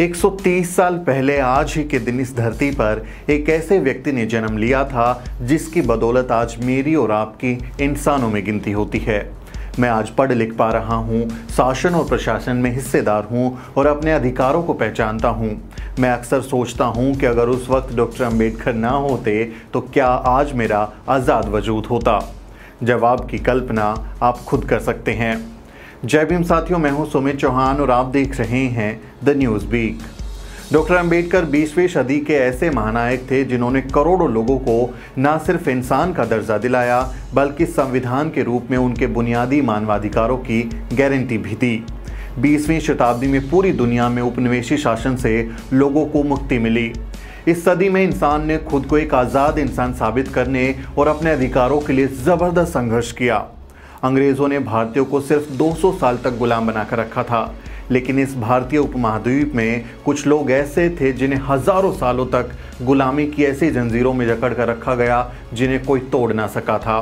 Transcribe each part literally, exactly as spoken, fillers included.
एक सौ तीस साल पहले आज ही के दिन इस धरती पर एक ऐसे व्यक्ति ने जन्म लिया था जिसकी बदौलत आज मेरी और आपकी इंसानों में गिनती होती है। मैं आज पढ़ लिख पा रहा हूँ, शासन और प्रशासन में हिस्सेदार हूँ और अपने अधिकारों को पहचानता हूँ। मैं अक्सर सोचता हूँ कि अगर उस वक्त डॉक्टर अंबेडकर ना होते तो क्या आज मेरा आज़ाद वजूद होता। जवाब की कल्पना आप खुद कर सकते हैं। जय भीम साथियों, मैं हूं सुमित चौहान और आप देख रहे हैं the news beak. Doctor Ambedkar बीसवीं सदी के ऐसे महानायक थे जिन्होंने करोड़ों लोगों को ना सिर्फ इंसान का दर्जा दिलाया बल्कि संविधान के रूप में उनके बुनियादी मानवाधिकारों की गारंटी भी दी। बीसवीं शताब्दी में पूरी दुनिया में उपनिवेशी शासन से लोगों को मुक्ति मिली। इस सदी में इंसान ने खुद को एक आज़ाद इंसान साबित करने और अपने अधिकारों के लिए ज़बरदस्त संघर्ष किया। अंग्रेज़ों ने भारतीयों को सिर्फ दो सौ साल तक गुलाम बनाकर रखा था, लेकिन इस भारतीय उपमहाद्वीप में कुछ लोग ऐसे थे जिन्हें हज़ारों सालों तक गुलामी की ऐसी जंजीरों में जकड़ कर रखा गया जिन्हें कोई तोड़ ना सका था।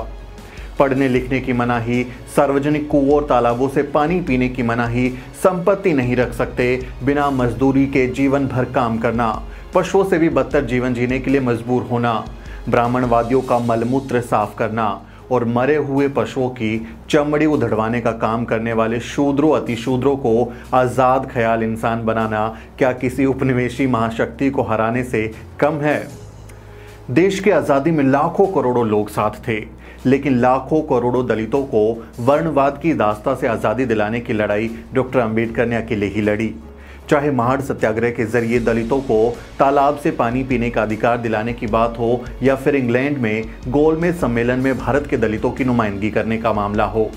पढ़ने लिखने की मनाही, सार्वजनिक कुओं और तालाबों से पानी पीने की मनाही, संपत्ति नहीं रख सकते, बिना मजदूरी के जीवन भर काम करना, पशुओं से भी बदतर जीवन जीने के लिए मजबूर होना, ब्राह्मणवादियों का मलमूत्र साफ करना और मरे हुए पशुओं की चमड़ी उधड़वाने का काम करने वाले शूद्रों अतिशूद्रों को आज़ाद ख्याल इंसान बनाना क्या किसी उपनिवेशी महाशक्ति को हराने से कम है। देश की आज़ादी में लाखों करोड़ों लोग साथ थे, लेकिन लाखों करोड़ों दलितों को वर्णवाद की दास्ता से आज़ादी दिलाने की लड़ाई डॉक्टर अंबेडकर ने अकेले ही लड़ी। चाहे महाड़ सत्याग्रह के जरिए दलितों को तालाब से पानी पीने का अधिकार दिलाने की बात हो या फिर इंग्लैंड में गोलमेज सम्मेलन में भारत के दलितों की नुमाइंदगी करने का मामला हो,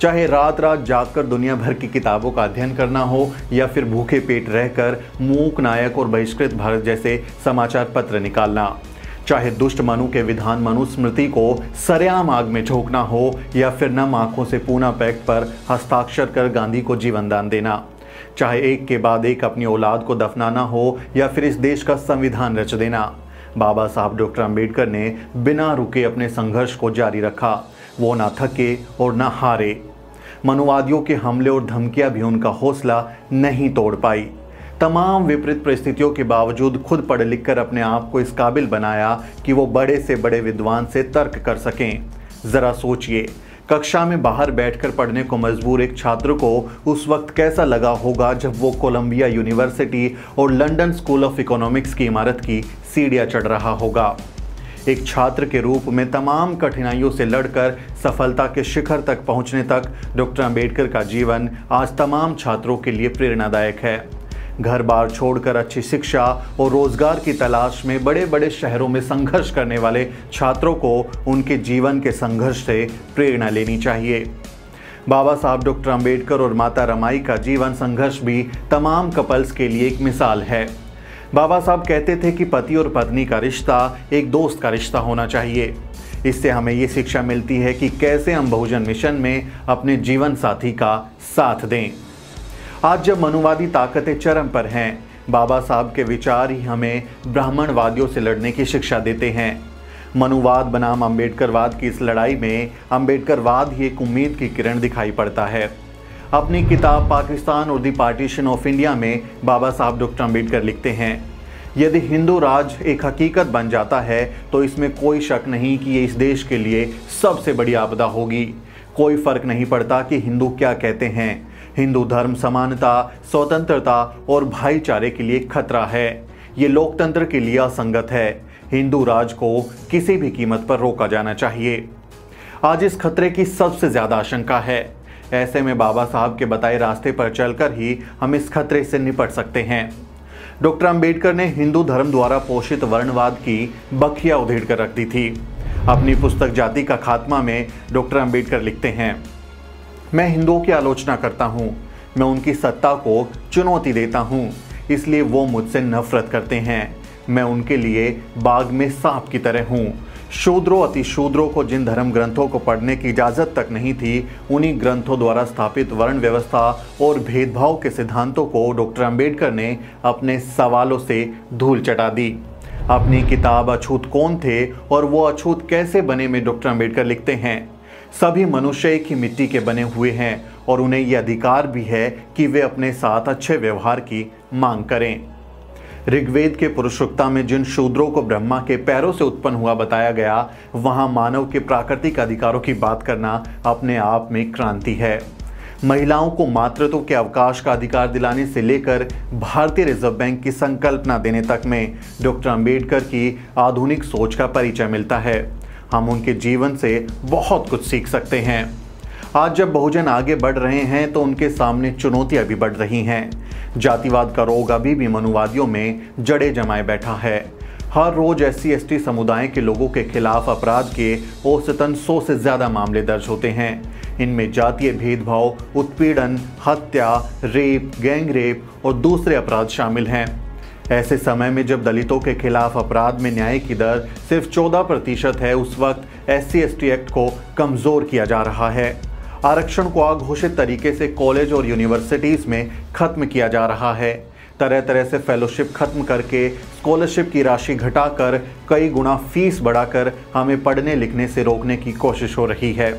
चाहे रात रात जागकर दुनिया भर की किताबों का अध्ययन करना हो या फिर भूखे पेट रहकर मूक नायक और बहिष्कृत भारत जैसे समाचार पत्र निकालना, चाहे दुष्ट मनु के विधान मनु स्मृति को सरेआम आग में झोंकना हो या फिर नम आंखों से पूना पैक्ट पर हस्ताक्षर कर गांधी को जीवनदान देना, चाहे एक के बाद एक अपनी औलाद को दफनाना हो या फिर इस देश का संविधान रच देना, बाबा साहब डॉक्टर अंबेडकर ने बिना रुके अपने संघर्ष को जारी रखा। वो ना थके और ना हारे। मनुवादियों के हमले और धमकियां भी उनका हौसला नहीं तोड़ पाई। तमाम विपरीत परिस्थितियों के बावजूद खुद पढ़ लिख कर अपने आप को इस काबिल बनाया कि वो बड़े से बड़े विद्वान से तर्क कर सकें। ज़रा सोचिए, कक्षा में बाहर बैठकर पढ़ने को मजबूर एक छात्र को उस वक्त कैसा लगा होगा जब वो कोलंबिया यूनिवर्सिटी और लंदन स्कूल ऑफ इकोनॉमिक्स की इमारत की सीढ़ियां चढ़ रहा होगा। एक छात्र के रूप में तमाम कठिनाइयों से लड़कर सफलता के शिखर तक पहुंचने तक डॉक्टर अंबेडकर का जीवन आज तमाम छात्रों के लिए प्रेरणादायक है। घर बार छोड़कर अच्छी शिक्षा और रोजगार की तलाश में बड़े बड़े शहरों में संघर्ष करने वाले छात्रों को उनके जीवन के संघर्ष से प्रेरणा लेनी चाहिए। बाबा साहब डॉक्टर अंबेडकर और माता रमाई का जीवन संघर्ष भी तमाम कपल्स के लिए एक मिसाल है। बाबा साहब कहते थे कि पति और पत्नी का रिश्ता एक दोस्त का रिश्ता होना चाहिए। इससे हमें ये शिक्षा मिलती है कि कैसे हम बहुजन मिशन में अपने जीवन साथी का साथ दें। आज जब मनुवादी ताकतें चरम पर हैं, बाबा साहब के विचार ही हमें ब्राह्मणवादियों से लड़ने की शिक्षा देते हैं। मनुवाद बनाम अंबेडकरवाद की इस लड़ाई में अंबेडकरवाद ही एक उम्मीद की किरण दिखाई पड़ता है। अपनी किताब पाकिस्तान और दी पार्टिशन ऑफ इंडिया में बाबा साहब डॉक्टर अंबेडकर लिखते हैं, यदि हिंदू राज एक हकीकत बन जाता है तो इसमें कोई शक नहीं कि ये इस देश के लिए सबसे बड़ी आपदा होगी। कोई फ़र्क नहीं पड़ता कि हिंदू क्या कहते हैं, हिंदू धर्म समानता, स्वतंत्रता और भाईचारे के लिए खतरा है। ये लोकतंत्र के लिए असंगत है। हिंदू राज को किसी भी कीमत पर रोका जाना चाहिए। आज इस खतरे की सबसे ज़्यादा आशंका है। ऐसे में बाबा साहब के बताए रास्ते पर चलकर ही हम इस खतरे से निपट सकते हैं। डॉक्टर अंबेडकर ने हिंदू धर्म द्वारा पोषित वर्णवाद की बखिया उधेड़ कर रख दी थी। अपनी पुस्तक जाति का खात्मा में डॉक्टर अंबेडकर लिखते हैं, मैं हिंदुओं की आलोचना करता हूँ, मैं उनकी सत्ता को चुनौती देता हूँ, इसलिए वो मुझसे नफरत करते हैं। मैं उनके लिए बाग में सांप की तरह हूँ। शूद्रों अतिशूद्रों को जिन धर्म ग्रंथों को पढ़ने की इजाज़त तक नहीं थी, उन्हीं ग्रंथों द्वारा स्थापित वर्ण व्यवस्था और भेदभाव के सिद्धांतों को डॉक्टर अंबेडकर ने अपने सवालों से धूल चटा दी। अपनी किताब अछूत कौन थे और वो अछूत कैसे बने में डॉक्टर अंबेडकर लिखते हैं, सभी मनुष्य एक ही मिट्टी के बने हुए हैं और उन्हें यह अधिकार भी है कि वे अपने साथ अच्छे व्यवहार की मांग करें। ऋग्वेद के पुरुषोक्ता में जिन शूद्रों को ब्रह्मा के पैरों से उत्पन्न हुआ बताया गया, वहां मानव के प्राकृतिक अधिकारों की बात करना अपने आप में क्रांति है। महिलाओं को मातृत्व के अवकाश का अधिकार दिलाने से लेकर भारतीय रिजर्व बैंक की संकल्पना देने तक में डॉक्टर अंबेडकर की आधुनिक सोच का परिचय मिलता है। हम उनके जीवन से बहुत कुछ सीख सकते हैं। आज जब बहुजन आगे बढ़ रहे हैं तो उनके सामने चुनौतियां भी बढ़ रही हैं। जातिवाद का रोग अभी भी मनुवादियों में जड़े जमाए बैठा है। हर रोज एस सी एस टी समुदाय के लोगों के खिलाफ अपराध के औसतन सौ से ज़्यादा मामले दर्ज होते हैं। इनमें जातीय भेदभाव, उत्पीड़न, हत्या, रेप, गैंग रेप और दूसरे अपराध शामिल हैं। ऐसे समय में जब दलितों के खिलाफ अपराध में न्याय की दर सिर्फ चौदह प्रतिशत है, उस वक्त S C S T act को कमज़ोर किया जा रहा है। आरक्षण को अघोषित तरीके से कॉलेज और यूनिवर्सिटीज़ में खत्म किया जा रहा है। तरह तरह से फेलोशिप खत्म करके, स्कॉलरशिप की राशि घटाकर, कई गुना फीस बढ़ाकर हमें पढ़ने लिखने से रोकने की कोशिश हो रही है।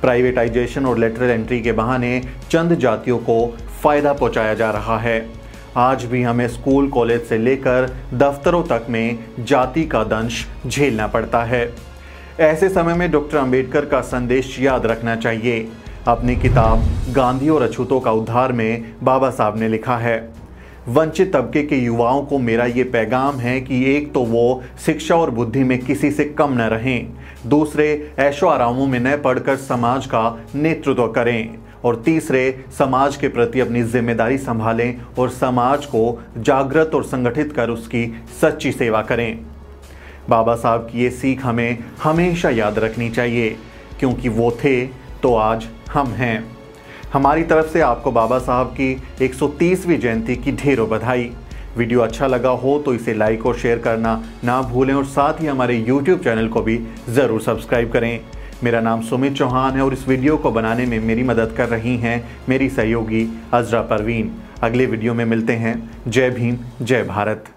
प्राइवेटाइजेशन और लेटरल एंट्री के बहाने चंद जातियों को फ़ायदा पहुंचाया जा रहा है। आज भी हमें स्कूल कॉलेज से लेकर दफ्तरों तक में जाति का दंश झेलना पड़ता है। ऐसे समय में डॉक्टर अंबेडकर का संदेश याद रखना चाहिए। अपनी किताब गांधी और अछूतों का उद्धार में बाबा साहब ने लिखा है, वंचित तबके के युवाओं को मेरा ये पैगाम है कि एक तो वो शिक्षा और बुद्धि में किसी से कम न रहें, दूसरे ऐशो आरामों में न पढ़कर समाज का नेतृत्व करें, और तीसरे समाज के प्रति अपनी जिम्मेदारी संभालें और समाज को जागृत और संगठित कर उसकी सच्ची सेवा करें। बाबा साहब की ये सीख हमें हमेशा याद रखनी चाहिए, क्योंकि वो थे तो आज हम हैं। हमारी तरफ से आपको बाबा साहब की एक सौ तीसवीं जयंती की ढेरों बधाई। वीडियो अच्छा लगा हो तो इसे लाइक और शेयर करना ना भूलें और साथ ही हमारे यूट्यूब चैनल को भी ज़रूर सब्सक्राइब करें। मेरा नाम सुमित चौहान है और इस वीडियो को बनाने में मेरी मदद कर रही हैं मेरी सहयोगी अज़रा परवीन। अगले वीडियो में मिलते हैं। जय भीम, जय भारत।